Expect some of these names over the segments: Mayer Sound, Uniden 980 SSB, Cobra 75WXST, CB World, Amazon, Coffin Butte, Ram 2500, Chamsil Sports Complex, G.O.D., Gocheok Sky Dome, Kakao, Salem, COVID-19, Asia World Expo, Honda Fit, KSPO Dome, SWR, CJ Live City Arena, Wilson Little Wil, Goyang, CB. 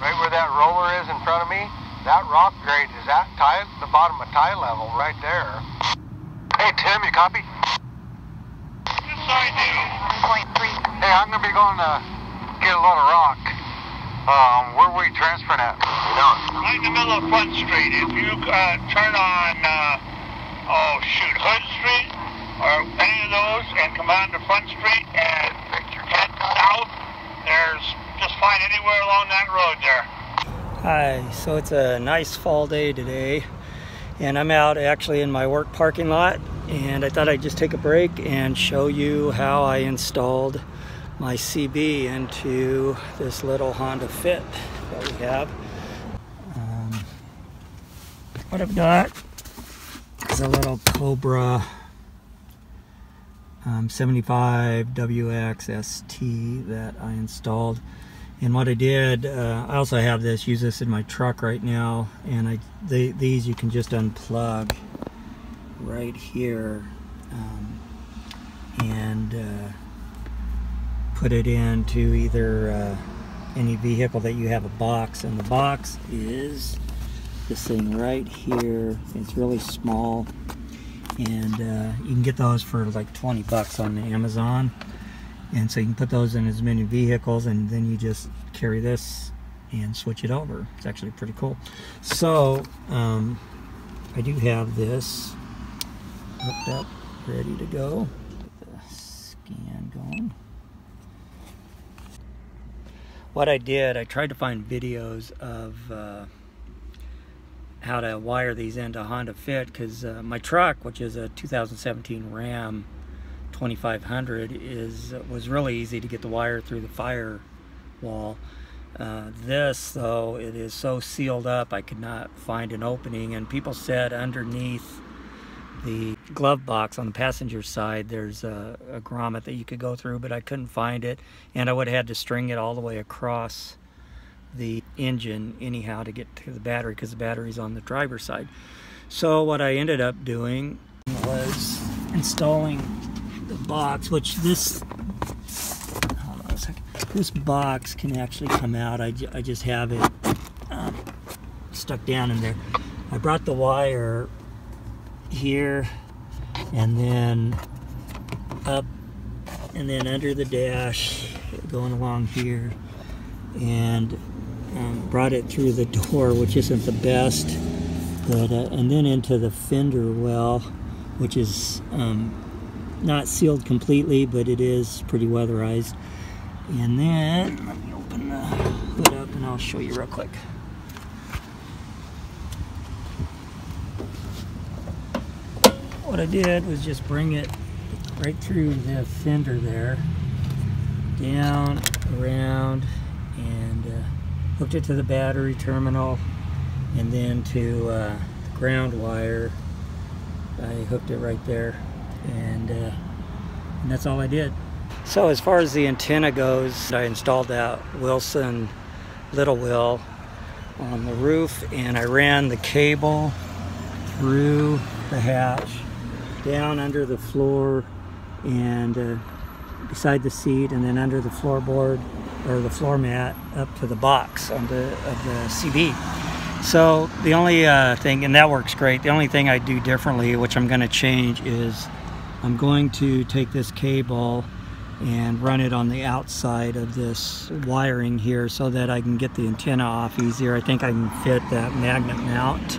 right where that roller is in front of me, that rock grate is at the bottom of tie level right there. Hey Tim, you copy? Yes, I do. Hey, I'm going to be going to get a load of rock. Where are we transferring at? Right in the middle of Front Street. If you turn on, Hood Street or any of those and come on to Front Street and head south, there's just fine anywhere along that road there. Hi, so it's a nice fall day today, and I'm out actually in my work parking lot, and I thought I'd just take a break and show you how I installed my CB into this little Honda Fit that we have. What I've got is a little Cobra 75WXST that I installed. And what I did, I also have this, use this in my truck right now, and these you can just unplug right here and put it into either any vehicle that you have a box, and the box is this thing right here. It's really small, and you can get those for like 20 bucks on Amazon. And so you can put those in as many vehicles, and then you just carry this and switch it over. It's actually pretty cool. So I do have this hooked up, ready to go. Get the scan going. What I did, I tried to find videos of how to wire these into Honda Fit, because my truck, which is a 2017 Ram 2500, was really easy to get the wire through the firewall. This, though, it is so sealed up I could not find an opening, and people said underneath the glove box on the passenger side there's a grommet that you could go through, but I couldn't find it, and I would have had to string it all the way across the engine anyhow to get to the battery, because the battery's on the driver's side. So what I ended up doing was installing the box, which hold on a second, this box can actually come out. I just have it stuck down in there. I brought the wire here and then up and then under the dash going along here, and brought it through the door, which isn't the best, but and then into the fender well, which is not sealed completely, but it is pretty weatherized. And then let me open the hood up and I'll show you real quick. What I did was just bring it right through the fender there, down, around, and hooked it to the battery terminal, and then to the ground wire. I hooked it right there. And that's all I did. So as far as the antenna goes, I installed that Wilson Little Wil on the roof, and I ran the cable through the hatch, down under the floor, and beside the seat, and then under the floorboard or the floor mat, up to the box of the CB. So the only thing, and that works great. The only thing I do differently, which I'm going to change, is I'm going to take this cable and run it on the outside of this wiring here so that I can get the antenna off easier. I think I can fit that magnet mount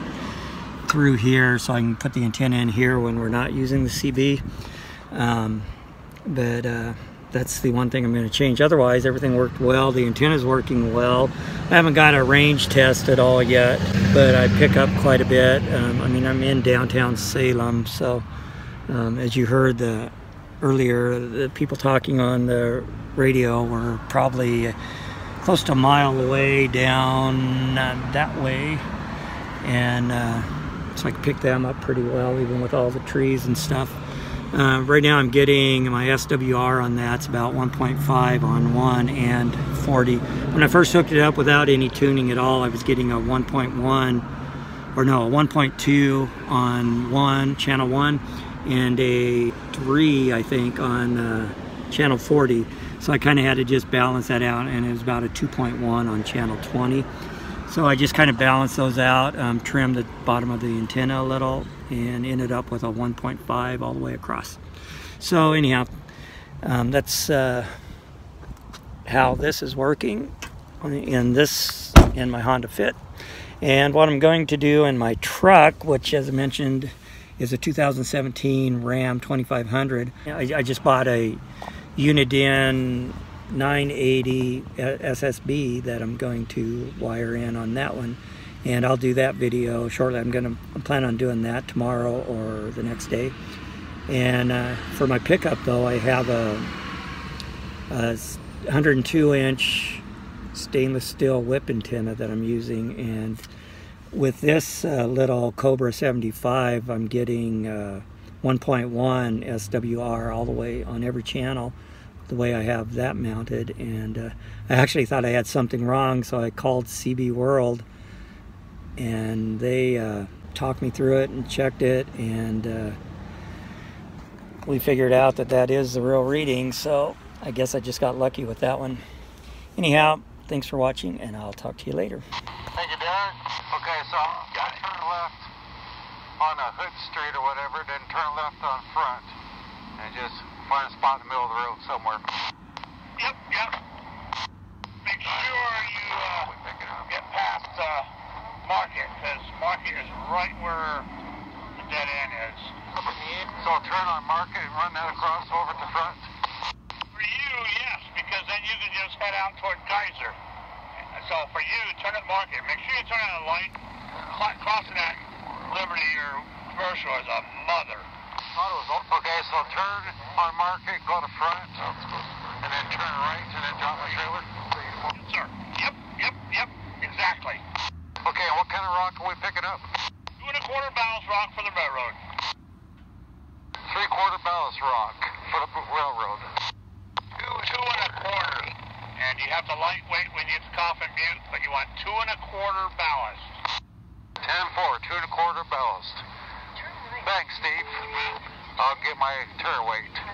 through here so I can put the antenna in here when we're not using the CB. That's the one thing I'm going to change. Otherwise, everything worked well. The antenna's working well. I haven't got a range test at all yet, but I pick up quite a bit. I mean, I'm in downtown Salem, so as you heard earlier, the people talking on the radio were probably close to a mile away down that way, and so I could pick them up pretty well, even with all the trees and stuff. Right now I'm getting my SWR on that's about 1.5 on one and 40. When I first hooked it up without any tuning at all, I was getting a 1.2 on one, channel one, and a 3, I think, on channel 40. So I kind of had to just balance that out, and it was about a 2.1 on channel 20. So I just kind of balanced those out, trimmed the bottom of the antenna a little, and ended up with a 1.5 all the way across. So anyhow, that's how this is working in this, in my Honda Fit. And what I'm going to do in my truck, which as I mentioned is a 2017 Ram 2500. I just bought a Uniden 980 SSB that I'm going to wire in on that one, and I'll do that video shortly. I plan on doing that tomorrow or the next day. And for my pickup though, I have a 102-inch stainless steel whip antenna that I'm using, and with this little Cobra 75, I'm getting 1.1 SWR all the way on every channel, the way I have that mounted. And I actually thought I had something wrong, so I called CB World, and they talked me through it and checked it, and we figured out that that is the real reading. So I guess I just got lucky with that one. Anyhow, thanks for watching, and I'll talk to you later. Thank you, Derek. Okay, so I turned left on a Hood Street or whatever, then turn left on Front, and just find a spot in the middle of the road somewhere. Yep, yep. Make sure you get past Market, because Market is right where the dead end is. So I'll turn on Market and run that across over to Front. For you, yes, because then you can just head out toward Geyser. So for you, turn at Market. Make sure you turn on a light. Crossing that Liberty or Commercial is a mother. Okay, so turn on Market, go to Front, and then turn right, and then drop my trailer. Yes, sir. Yep, yep, yep, exactly. Okay, what kind of rock are we picking up? 2¼ ballast rock for the railroad. 3/4 ballast rock for the railroad. 2¼ and you have to lightweight when you get to Coffin Butte, but you want 2¼ ballast. 10-4, 2¼ ballast. Thanks, Steve. I'll get my turn weight.